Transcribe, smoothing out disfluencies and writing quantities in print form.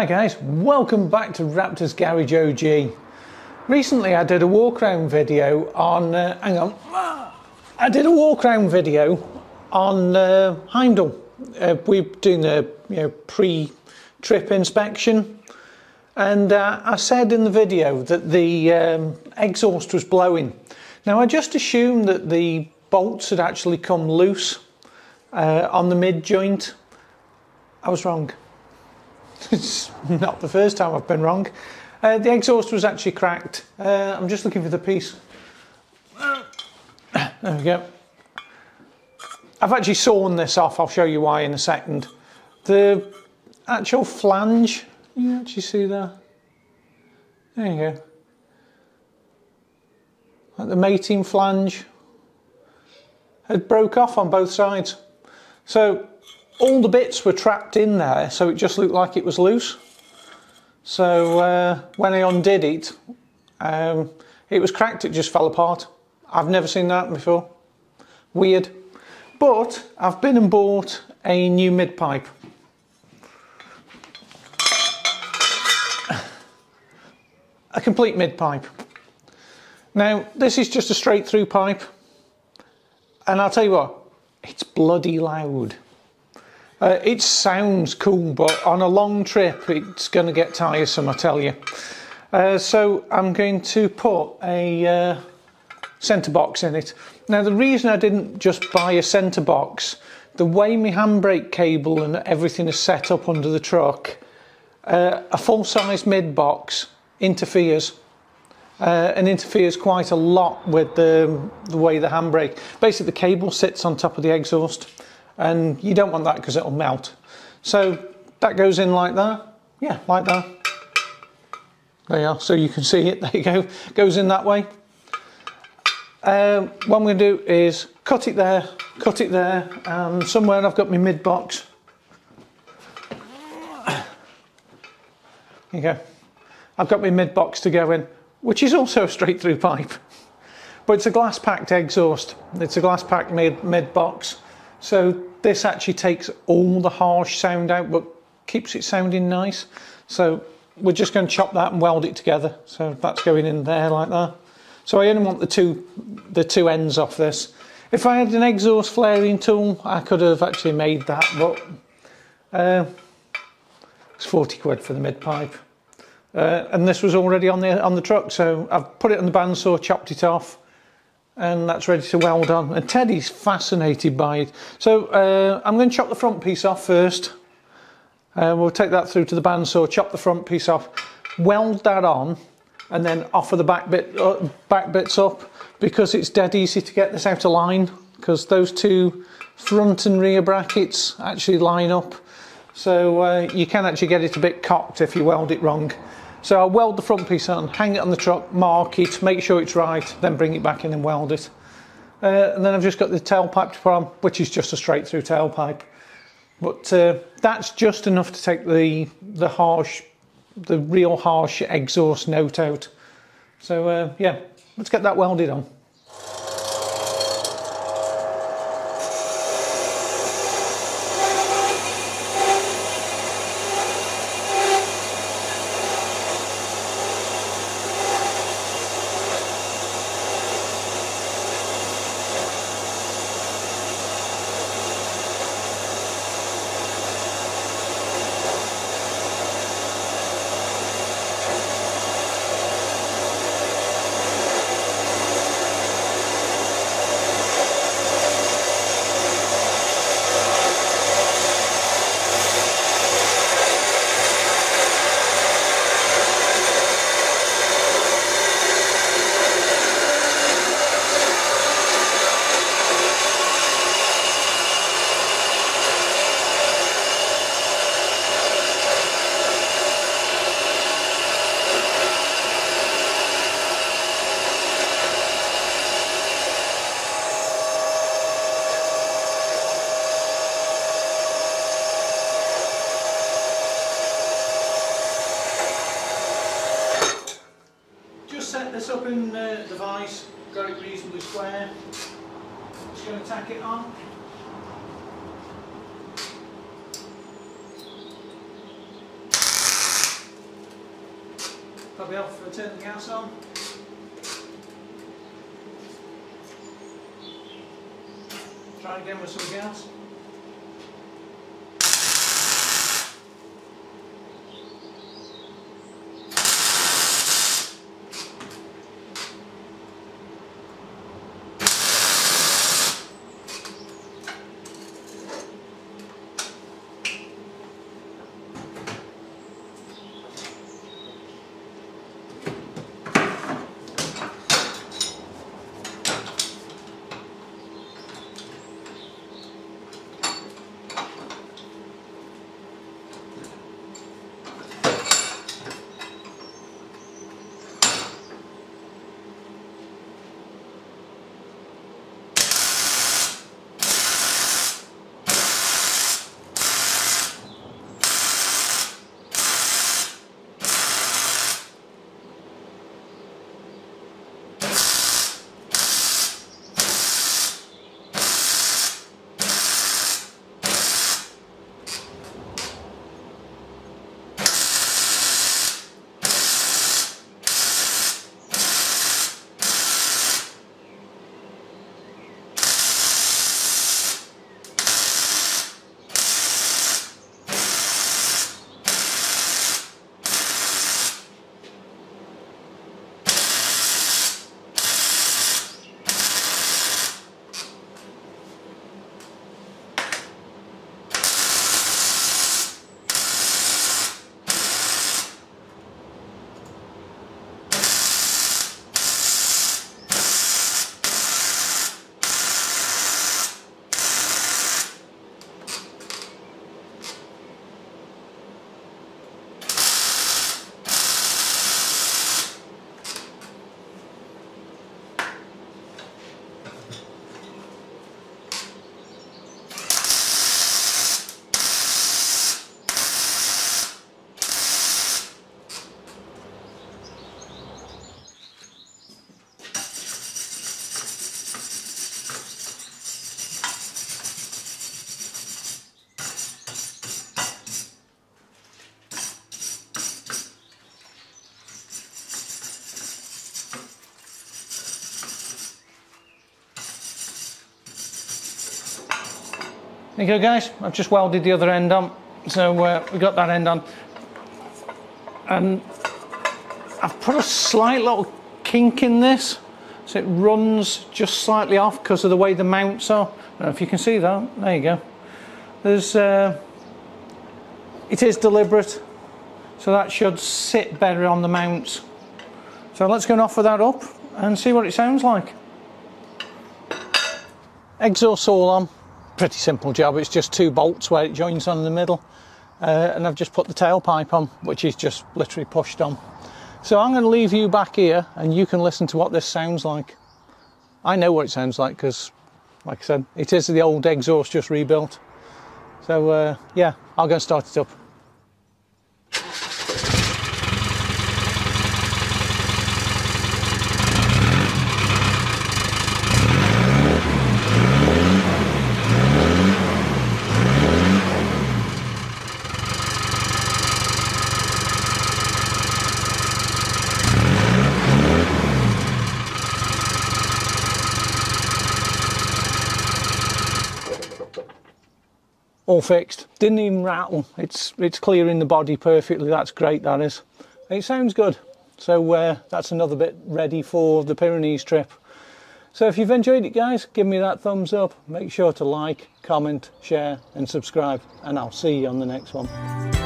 Hi guys, welcome back to Raptors Garage OG. Recently I did a walk around video on, Heimdall. We're doing the pre-trip inspection, and I said in the video that the exhaust was blowing. Now I just assumed that the bolts had actually come loose on the mid joint. I was wrong. It's not the first time I've been wrong. The exhaust was actually cracked. I'm just looking for the piece. There we go. I've actually sawn this off. I'll show you why in a second. The actual flange, you can actually see that. There you go. Like the mating flange, it broke off on both sides. So all the bits were trapped in there, so it just looked like it was loose. So when I undid it, it was cracked, it just fell apart. I've never seen that happen before. Weird. But I've been and bought a new mid-pipe. A complete mid-pipe. Now, this is just a straight-through pipe. And I'll tell you what, it's bloody loud. It sounds cool, but on a long trip it's going to get tiresome, I tell you. So I'm going to put a centre box in it. Now the reason I didn't just buy a centre box, the way my handbrake cable and everything is set up under the truck, a full-size mid-box interferes. And interferes quite a lot with the way the handbrake. Basically the cable sits on top of the exhaust. And you don't want that because it'll melt. So that goes in like that. Yeah, like that. There you are, so you can see it. There you go. Goes in that way. What I'm going to do is cut it there, and somewhere I've got my mid box. There you go. I've got my mid box to go in, which is also a straight through pipe. But it's a glass packed exhaust, it's a glass packed mid box. So this actually takes all the harsh sound out, but keeps it sounding nice. So we're just going to chop that and weld it together. So that's going in there like that. So I only want the two ends off this. If I had an exhaust flaring tool, I could have actually made that, but it's 40 quid for the mid pipe. And this was already on the truck, so I've put it on the bandsaw, chopped it off. And that's ready to weld on, and Teddy's fascinated by it. So I'm going to chop the front piece off first. We'll take that through to the bandsaw, chop the front piece off, weld that on, and then offer the back bits up, because it's dead easy to get this out of line, because those two front and rear brackets actually line up. So you can actually get it a bit cocked if you weld it wrong. So I'll weld the front piece on, hang it on the truck, mark it, make sure it's right, then bring it back in and weld it. And then I've just got the tailpipe to put on, which is just a straight through tailpipe. But that's just enough to take the real harsh exhaust note out. So yeah, let's get that welded on. Up in the vise, got it reasonably square. Just going to tack it on. I'll be able to turn the gas on. Try again with some gas. There you go, guys, I've just welded the other end on, so we got that end on, and I've put a slight little kink in this so it runs just slightly off because of the way the mounts are. I don't know if you can see that. There you go. There's it is deliberate, so that should sit better on the mounts. So let's go and offer that up and see what it sounds like. Exhaust all on. Pretty simple job. It's just two bolts where it joins on in the middle, and I've just put the tailpipe on, which is just literally pushed on. So I'm going to leave you back here and you can listen to what this sounds like. I know what it sounds like because, like I said, it is the old exhaust just rebuilt. So yeah, I'll go and start it up. All fixed, didn't even rattle. It's clearing the body perfectly. That's great, that is. It sounds good. So that's another bit ready for the Pyrenees trip. So if you've enjoyed it, guys, give me that thumbs up. Make sure to like, comment, share and subscribe, and I'll see you on the next one.